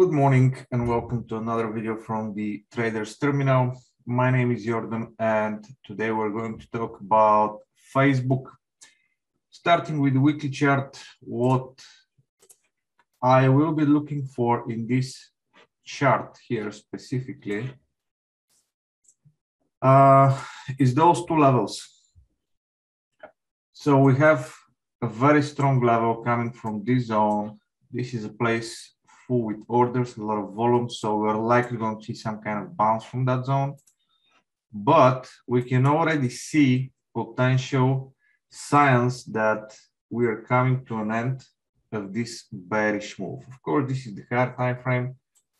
Good morning and welcome to another video from the Traders Terminal. My name is Jordan and today we're going to talk about Facebook. Starting with the weekly chart, what I will be looking for in this chart here specifically is those two levels. So we have a very strong level coming from this zone. This is a place full with orders, a lot of volume, so we're likely going to see some kind of bounce from that zone. But we can already see potential signs that we are coming to an end of this bearish move. Of course, this is the higher time frame.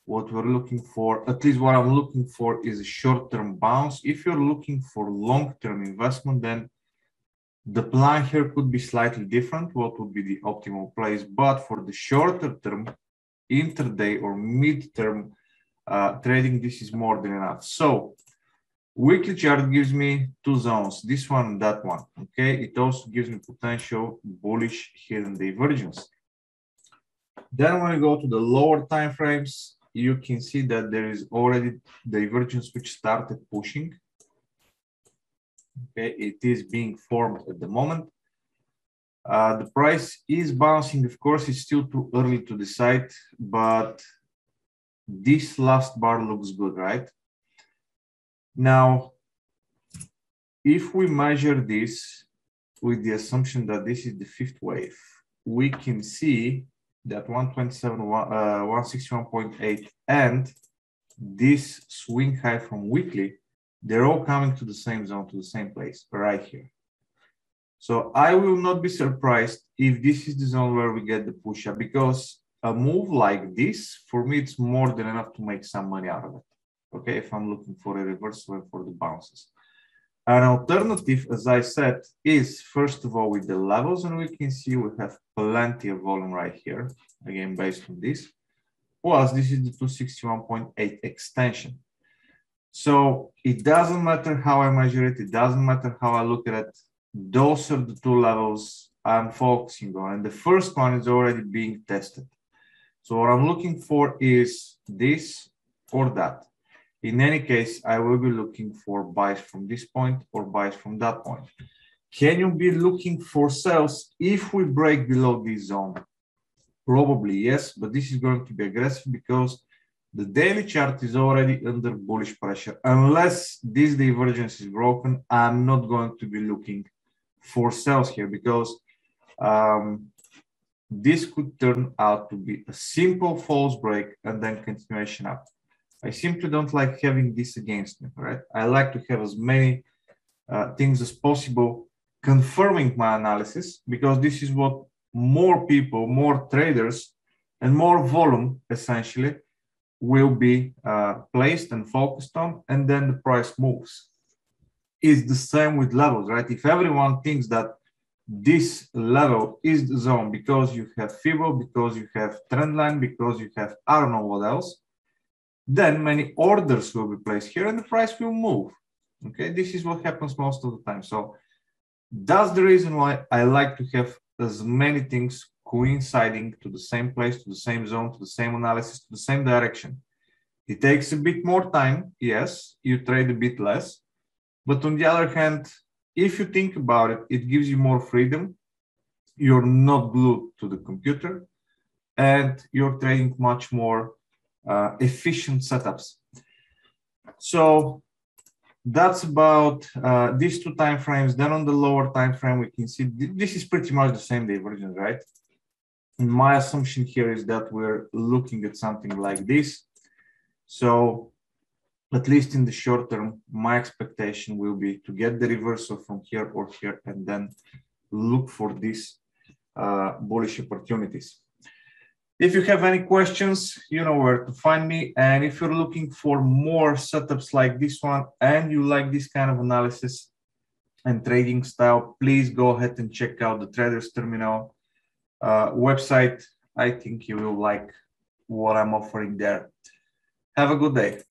What we're looking for, at least what I'm looking for, is a short-term bounce. If you're looking for long-term investment, then the plan here could be slightly different, what would be the optimal place. But for the shorter term, intraday or mid-term trading, this is more than enough. So weekly chart gives me two zones, this one and that one, okay? It also gives me potential bullish hidden divergence. Then when we go to the lower time frames, you can see that there is already divergence which started pushing. Okay, it is being formed at the moment. The price is bouncing. Of course, it's still too early to decide, but this last bar looks good, right? Now, if we measure this with the assumption that this is the fifth wave, we can see that 161.8 and this swing high from weekly, they're all coming to the same zone, to the same place, right here. So I will not be surprised if this is the zone where we get the push up, because a move like this, for me, it's more than enough to make some money out of it. Okay, if I'm looking for a reversal and for the bounces. An alternative, as I said, is first of all with the levels, and we can see we have plenty of volume right here, again, based on this. Plus, this is the 261.8 extension. So it doesn't matter how I measure it, it doesn't matter how I look at it. Those are the two levels I'm focusing on, and the first one is already being tested. So what I'm looking for is this or that. In any case, I will be looking for buys from this point or buys from that point. Can you be looking for sells if we break below this zone? Probably yes, but this is going to be aggressive because the daily chart is already under bullish pressure. Unless this divergence is broken, I'm not going to be looking for sells here, because this could turn out to be a simple false break and then continuation up. I simply don't like having this against me, right? I like to have as many things as possible confirming my analysis, because this is what more people, more traders, and more volume essentially will be placed and focused on, and then the price moves. It's the same with levels, right? If everyone thinks that this level is the zone because you have FIBO, because you have trendline, because you have I don't know what else, then many orders will be placed here and the price will move. Okay, this is what happens most of the time. So that's the reason why I like to have as many things coinciding to the same place, to the same zone, to the same analysis, to the same direction. It takes a bit more time, yes, you trade a bit less, but on the other hand, if you think about it, it gives you more freedom. You're not glued to the computer and you're trading much more efficient setups. So that's about these two time frames. Then on the lower time frame, we can see this is pretty much the same divergence, right? And my assumption here is that we're looking at something like this. So at least in the short term, my expectation will be to get the reversal from here or here, and then look for these bullish opportunities. If you have any questions, you know where to find me. And if you're looking for more setups like this one, and you like this kind of analysis and trading style, please go ahead and check out the Traders Terminal website. I think you will like what I'm offering there. Have a good day.